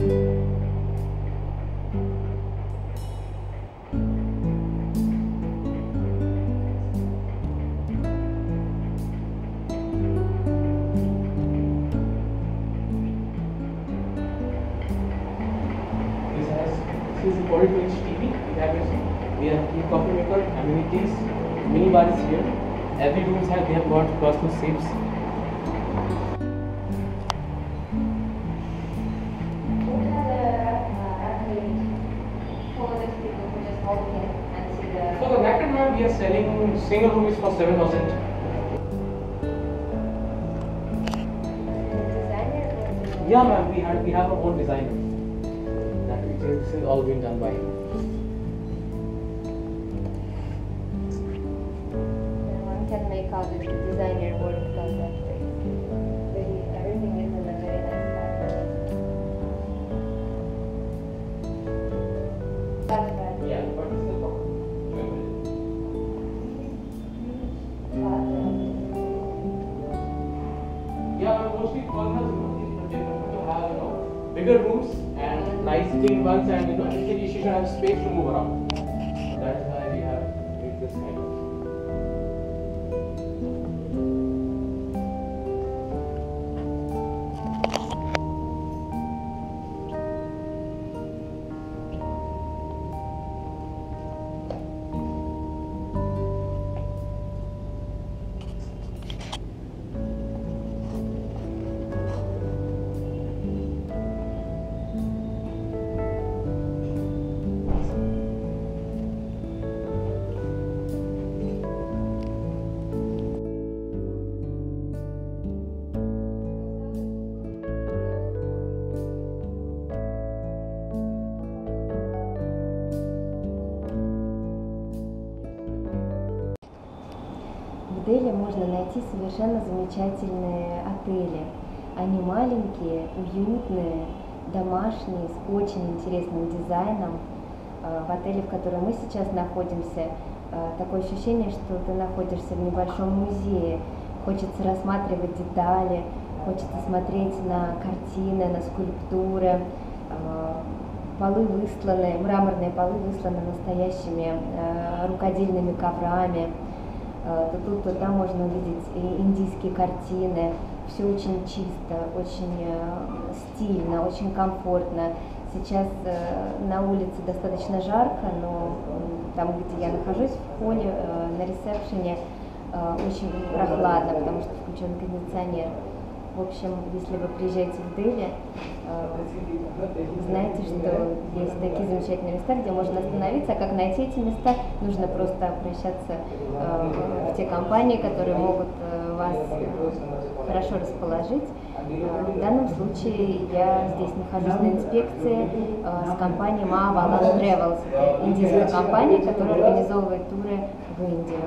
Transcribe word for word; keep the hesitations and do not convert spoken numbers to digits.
This is a forty-two inch T V. We have it. We have the coffee maker, amenities, mini bar is here. Every room has we have got personal safes. So the Napton ma'am, we are selling single room is for seven thousand. Yeah, ma'am. We have we have our own design. This is all being done by him. Yeah, one can make out the designer work because that way. Really, everything is in a very nice pattern. Yeah, but it's the problem. Yeah, but mostly corners mostly to have you know, bigger rooms. Nice thing once and you know actually you should have space to move around. That's why we have made this kind of. В Дели можно найти совершенно замечательные отели. Они маленькие, уютные, домашние, с очень интересным дизайном. В отеле, в котором мы сейчас находимся, такое ощущение, что ты находишься в небольшом музее. Хочется рассматривать детали, хочется смотреть на картины, на скульптуры. Полы высланы, мраморные полы высланы настоящими рукодельными коврами. То тут, то там можно увидеть и индийские картины, все очень чисто, очень стильно, очень комфортно. Сейчас на улице достаточно жарко, но там, где я нахожусь, в холле, на ресепшене, очень прохладно, потому что включен кондиционер. В общем, если вы приезжаете в Дели, знаете, что есть такие замечательные места, где можно остановиться. А как найти эти места, нужно просто обращаться в те компании, которые могут вас хорошо расположить. В данном случае я здесь нахожусь на инспекции с компанией Maavalan Travels, индийская компания, которая организовывает туры в Индию.